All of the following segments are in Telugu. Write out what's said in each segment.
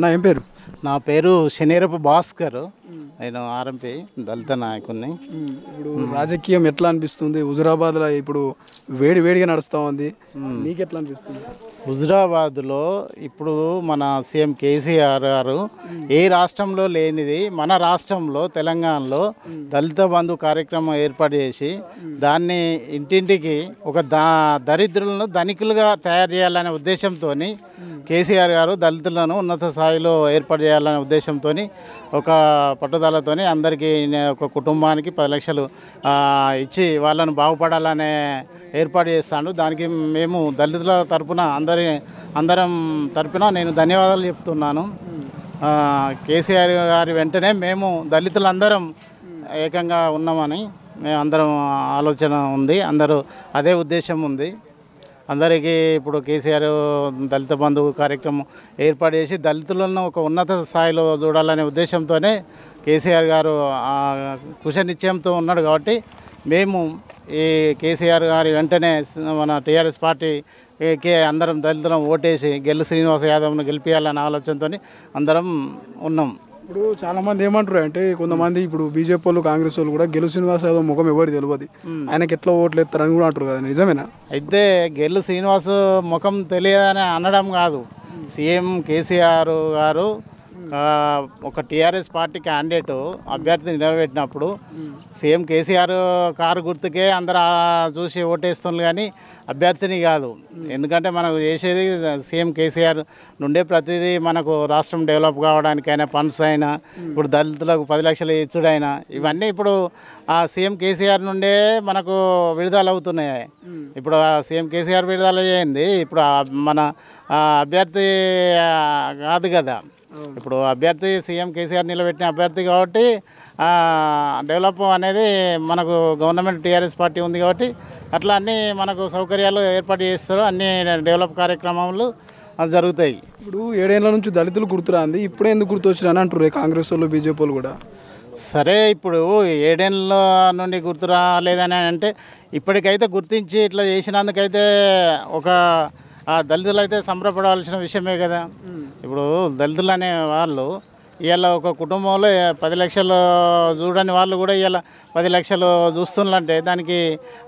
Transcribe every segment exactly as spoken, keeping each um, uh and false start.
అన్న ఏం పేరు? నా పేరు శనేరపు భాస్కర్, నేను ఆర్ఎంపీ దళిత నాయకుడిని. ఇప్పుడు రాజకీయం ఎట్లా అనిపిస్తుంది? హుజురాబాద్లో ఇప్పుడు వేడి వేడిగా నడుస్తూ ఉంది, మీకు ఎట్లా అనిపిస్తుంది? హుజురాబాద్లో ఇప్పుడు మన సీఎం కేసీఆర్ గారు ఏ రాష్ట్రంలో లేనిది మన రాష్ట్రంలో తెలంగాణలో దళిత బంధు కార్యక్రమం ఏర్పాటు చేసి దాన్ని ఇంటింటికి ఒక దా దరిద్రులను ధనికులుగా తయారు చేయాలనే ఉద్దేశంతో కేసీఆర్ గారు దళితులను ఉన్నత స్థాయిలో ఏర్పాటు చేయాలనే ఉద్దేశంతో ఒక పట్టుదలతో అందరికీ ఒక కుటుంబానికి పది లక్షలు ఇచ్చి వాళ్ళను బాగుపడాలనే ఏర్పాటు చేస్తాను. దానికి మేము దళితుల తరపున అందరి అందరం తరపున నేను ధన్యవాదాలు చెప్తున్నాను. కేసీఆర్ గారి వెంటనే మేము దళితులందరం ఏకంగా ఉన్నామని మేము అందరం ఆలోచన ఉంది, అందరూ అదే ఉద్దేశం ఉంది. అందరికీ ఇప్పుడు కేసీఆర్ దళిత బంధు కార్యక్రమం ఏర్పాటు చేసి దళితులను ఒక ఉన్నత స్థాయిలో చూడాలనే ఉద్దేశంతోనే కేసీఆర్ గారు కృషి నిశ్చయంతో ఉన్నాడు. కాబట్టి మేము ఈ కేసీఆర్ గారి వెంటనే మన టీఆర్ఎస్ పార్టీకి అందరం దళితులను ఓటేసి గెల్లు శ్రీనివాస యాదవ్ను గెలిపించాలనే ఆలోచనతో అందరం ఉన్నాం. ఇప్పుడు చాలామంది ఏమంటారు అంటే కొంతమంది ఇప్పుడు బీజేపీ వాళ్ళు కాంగ్రెస్ వాళ్ళు కూడా గెల్లు శ్రీనివాస్ యాదవ్ ముఖం ఎవరు తెలియదు, ఆయనకి ఎట్లా ఓట్లు ఎత్తారని కూడా అంటారు కదా, నిజమేనా? అయితే గెల్లు శ్రీనివాస్ ముఖం తెలియదని అనడం కాదు, సీఎం కేసీఆర్ గారు ఒక టీఆర్ఎస్ పార్టీ క్యాండిడేట్ అభ్యర్థిని నిలబెట్టినప్పుడు సీఎం కేసీఆర్ కారు గుర్తుకే అందరు చూసి ఓటేస్తున్నారు కానీ అభ్యర్థిని కాదు. ఎందుకంటే మనకు చేసేది సీఎం కేసీఆర్ నుండే ప్రతిదీ మనకు రాష్ట్రం డెవలప్ కావడానికైనా ఫండ్స్ అయినా ఇప్పుడు దళితులకు పది లక్షలు ఇచ్చుడైనా ఇవన్నీ ఇప్పుడు ఆ సీఎం కేసీఆర్ నుండే మనకు విడుదల అవుతున్నాయి. ఇప్పుడు సీఎం కేసీఆర్ విడుదల చేయింది ఇప్పుడు మన అభ్యర్థి కాదు కదా, ఇప్పుడు అభ్యర్థి సీఎం కేసీఆర్ నిలబెట్టిన అభ్యర్థి కాబట్టి డెవలప్ అనేది మనకు గవర్నమెంట్ టీఆర్ఎస్ పార్టీ ఉంది కాబట్టి అట్లా అన్నీ మనకు సౌకర్యాలు ఏర్పాటు చేస్తారు, అన్ని డెవలప్ కార్యక్రమాలు జరుగుతాయి. ఇప్పుడు ఏడేళ్ళ నుంచి దళితులు గుర్తురాంది, ఇప్పుడే ఎందుకు గుర్తొచ్చారని అంటారు కాంగ్రెస్ వాళ్ళు బీజేపీ వాళ్ళు కూడా. సరే ఇప్పుడు ఏడేళ్ళ నుండి గుర్తు రాలేదని అంటే ఇప్పటికైతే గుర్తించి ఇట్లా చేసినందుకైతే ఒక దళితులు అయితే సంబరపడాల్సిన విషయమే కదా. ఇప్పుడు దళితులు అనే వాళ్ళు ఇవాళ ఒక కుటుంబంలో పది లక్షలు చూడని వాళ్ళు కూడా ఇవాళ పది లక్షలు చూస్తున్నారంటే దానికి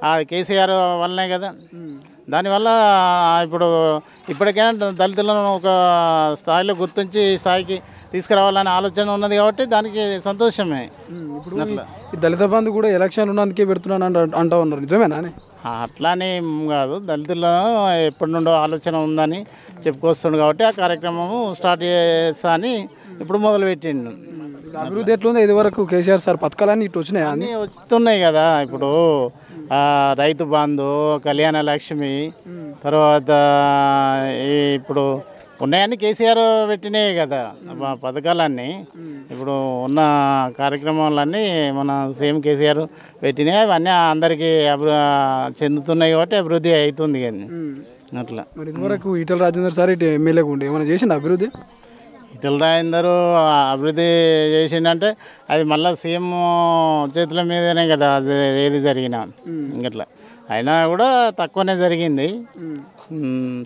ఆ కేసీఆర్ వల్లనే కదా. దానివల్ల ఇప్పుడు ఇప్పటికైనా దళితులను ఒక స్థాయిలో గుర్తించి ఈ స్థాయికి తీసుకురావాలనే ఆలోచన ఉన్నది కాబట్టి దానికి సంతోషమే. ఇప్పుడు దళిత బంధు కూడా ఎలక్షన్లు ఉన్నందుకే పెడుతున్నాను అంట అంటూ ఉన్నారు, నిజమేనా? అట్లానే కాదు, దళితులను ఎప్పటి నుండో ఆలోచన ఉందని చెప్పుకొస్తుండు కాబట్టి ఆ కార్యక్రమము స్టార్ట్ చేస్తా అని ఇప్పుడు మొదలుపెట్టిండు. అభివృద్ధి ఎట్లుంది? ఇది వరకు కేసీఆర్ సార్ పథకాలన్నీ ఇటు వచ్చినాయి అన్నీ వస్తున్నాయి కదా. ఇప్పుడు రైతు బంధు, కళ్యాణ లక్ష్మి, తర్వాత ఇప్పుడు ఉన్నాయని కేసీఆర్ పెట్టినాయి కదా పథకాలన్నీ. ఇప్పుడు ఉన్న కార్యక్రమాలన్నీ మన సీఎం కేసీఆర్ పెట్టినాయి, అవన్నీ అందరికీ అభివృ చెందుతున్నాయి కాబట్టి అభివృద్ధి అవుతుంది కానీ అట్లా. మరి ఇదివరకు ఈటల రాజేందర్ సార్ ఇటు ఎమ్మెల్యేగా ఉండే ఏమైనా చేసిండు అభివృద్ధి? ఈటల రాజేందర్ అభివృద్ధి చేసిండంటే అది మళ్ళీ సీఎం చేతుల మీదనే కదా ఏది జరిగినా, ఇంకట్లా అయినా కూడా తక్కువనే జరిగింది.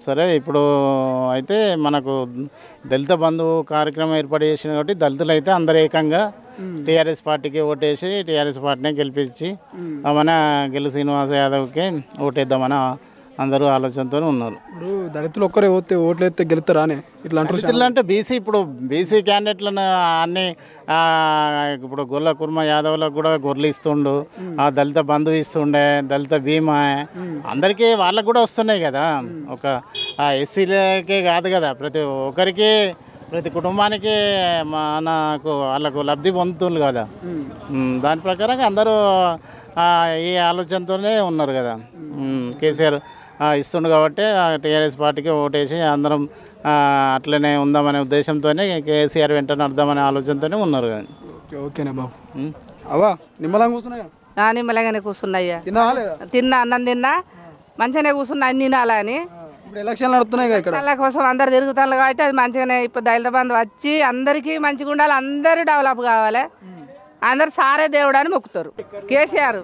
సరే ఇప్పుడు అయితే మనకు దళిత బంధు కార్యక్రమం ఏర్పాటు చేసిన కాబట్టి దళితులు అయితే అందరు ఏకంగా టీఆర్ఎస్ పార్టీకి ఓటేసి టీఆర్ఎస్ పార్టీని గెలిపించి మన గెల్లు శ్రీనివాస యాదవ్కి ఓటేద్దామని అందరూ ఆలోచనతో ఉన్నారు. ఇప్పుడు దళితులు ఒక్కరే పోతే ఓట్లు అయితే గెలుతారా అని ఇట్లా అంటారు. ఇట్లా అంటే బీసీ ఇప్పుడు బీసీ క్యాండిడేట్లను అన్ని ఇప్పుడు గొల్ల కుర్మ యాదవ్లకు కూడా గొర్రెలు ఇస్తుండు, ఆ దళిత బంధు ఇస్తుండే, దళిత బీమా అందరికీ వాళ్ళకు కూడా వస్తున్నాయి కదా. ఒక ఎస్సీలకే కాదు కదా, ప్రతి ఒక్కరికి ప్రతి కుటుంబానికి మనకు వాళ్ళకు లబ్ధి పొందుతుంది కదా. దాని ప్రకారంగా అందరూ ఈ ఆలోచనతోనే ఉన్నారు కదా. కేసీఆర్ ఇస్తుండు కాబట్టి టీఆర్ఎస్ పార్టీకి ఓటేసి అందరం అట్లనే ఉందామనే ఉద్దేశంతోనే కేసీఆర్ వెంటనే అర్థమనే ఆలోచనతోనే ఉన్నారు కదా. ఓకేనా బాబు? అవా నిమ్మలంగా కూర్చున్నాయా? నిమ్మలంగానే కూర్చున్నాయ్యా. తిన్నా, అన్నం తిన్నా, మంచిగానే కూర్చున్నా, అన్ని తినాలా అని. ఇప్పుడు ఎలక్షన్లు నడుస్తున్నాయి కదా, ఇక్కడ కోసం అందరు తిరుగుతారు కాబట్టి అది మంచిగానే. ఇప్పుడు దళిత బంధు వచ్చి అందరికీ మంచిగా ఉండాలి, అందరూ డెవలప్ కావాలి, अंदर सारे देवड़ा मोक्तर కేసీఆర్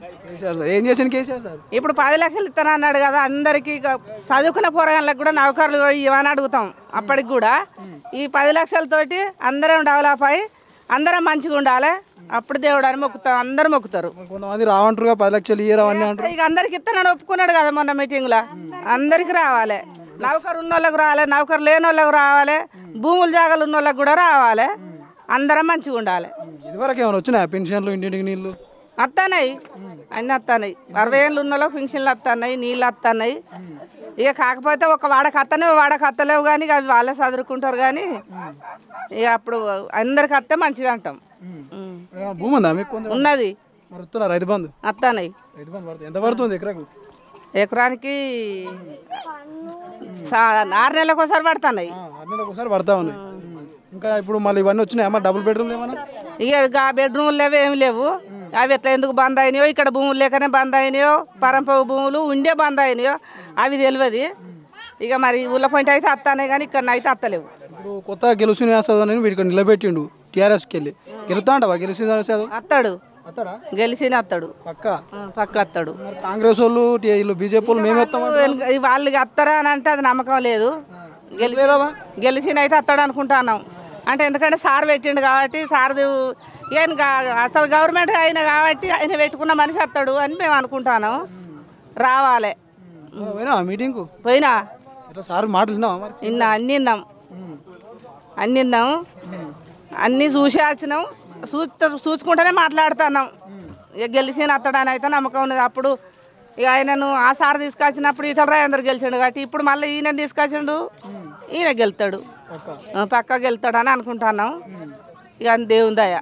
इप्पुडु पद लक्षलु इत्तानु कदा अंदर की चदुवुकुन्न पोरगाళ్ళకు नौकर्लु इवनि अडुगुतां अप्पटिकी कूडा ई पद लक्षलतोटी अंदरम डेवलप अय्यि अंदरम मंचिगा उंडाले అప్పుడు దేవుడని మొక్కుతాం అందరూ మొక్కుతారు కొంతమంది రావంటారుగా పది లక్షలు ఇయర్ అవన్నీ అంటారు ఇక అందరికి ఇస్తానని ఒప్పుకున్నాడు కదా మొన్న మీటింగ్ లో అందరికి రావాలి నౌకరు ఉన్నోళ్ళకి రావాలి నౌకరు లేనోళ్ళకి రావాలి భూముల జాగాలు ఉన్నోళ్ళకి కూడా రావాలి అందరం మంచిగా ఉండాలి ఇదివరకు ఏమను వచ్చునా పెన్షన్లు ఇంటింటికి నీళ్లు అత్తనై అన్ని అత్తనై అరవై ఏళ్ళు ఉన్నోళ్ళకి పెన్షన్లు అత్తనై నీళ్లు అత్తనై ఇక కాకపోతే ఒక వాడకి అత్తనే వాడకి అత్తలేవు కానీ అవి వాళ్ళే చదురుకుంటారు కానీ ఇక అప్పుడు అందరికి అత్తే మంచిది అంటాం ఎకరానికి ఆరు నెలలకోసారి పడతాయి ఇక బెడ్రూమ్ లేవు ఏమి లేవు అవి ఎట్లా ఎందుకు బంద్ అయినాయో ఇక్కడ భూములు లేకనే బంద్ అయినాయో పరంపర భూములు ఉండే బంద్ అయినాయో అవి తెలియదు ఇక మరి ఊళ్ళ పాయింట్ అయితే అత్తానే కానీ ఇక్కడ అయితే అత్తలేవు ఇప్పుడు కొత్త Gellu Srinivas Yadav వీడికి నిలబెట్టిండు టీఆర్ఎస్ కి వెళ్ళి గెలుతాంటవా Gellu Srinivas Yadav అత్తాడు అత్తాడా గెలిసిన అత్తాడు పక్కా పక్కా అత్తాడు మరి కాంగ్రెస్ వాళ్ళు వీళ్ళు బీజేపీ వాళ్ళు మేము వస్తామా వాళ్ళకి అత్తరా అని అంటే అది నమ్మకం లేదు గెలివేదవా గెలిసిన అయితే అత్తాడు అనుకుంటాను అంటే ఎందుకంటే సార్ పెట్టిండు కాబట్టి సార్ ఏం అసలు గవర్నమెంట్ అయినా కాబట్టి ఆయన పెట్టుకున్న మనిషి అత్తాడు అని మేము అనుకుంటాను రావాలి పోయినా మీటింగ్ కు పోయినా ఇట్లా సార్ మాటలు విన్నావా మరి నిన్న అన్ని విన్నాం అన్ని విన్నాం అన్నీ చూసాచినాం చూస్తా చూసుకుంటూనే మాట్లాడుతున్నాం ఇక గెలిచిన అత్తడాని అయితే నమ్మకం ఉన్నది అప్పుడు ఇక ఆయనను ఆ సార్ తీసుకొచ్చినప్పుడు ఇతర రాయందరు గెలిచాడు కాబట్టి ఇప్పుడు మళ్ళీ ఈయన తీసుకొచ్చిండు ఈయన గెలుతాడు పక్కా గెలుతాడు అని అనుకుంటున్నాం ఇక అని దేవుని దయ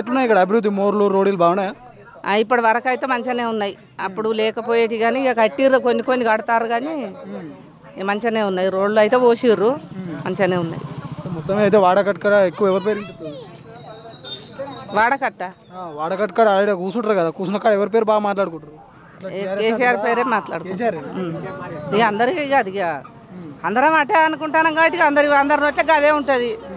ఎట్లున్నాయి అభివృద్ధి మోర్లు రోడ్లు బాగున్నాయా ఇప్పటి వరకు అయితే మంచిగానే ఉన్నాయి అప్పుడు లేకపోయేటి కానీ ఇక కట్టిర్రు కొన్ని కొన్ని కడతారు కానీ మంచిగానే ఉన్నాయి రోడ్లు అయితే పోసిర్రు మంచిగానే ఉన్నాయి మొత్తం వాడకట్కర ఎక్కువ ఎవరి పేరు వాడకట్ట వాడకట్కర ఆడ కూర్చుంటారు కదా కూర్చున్న కాడ ఎవరి పేరు బాగా మాట్లాడుకుంటారు కేసీఆర్ పేరే మాట్లాడుకుంటారు ఇక అందరికీ ఇక అది అందరం అటే అనుకుంటాను కాబట్టి అందరి అందరి నోట్లే అదే ఉంటుంది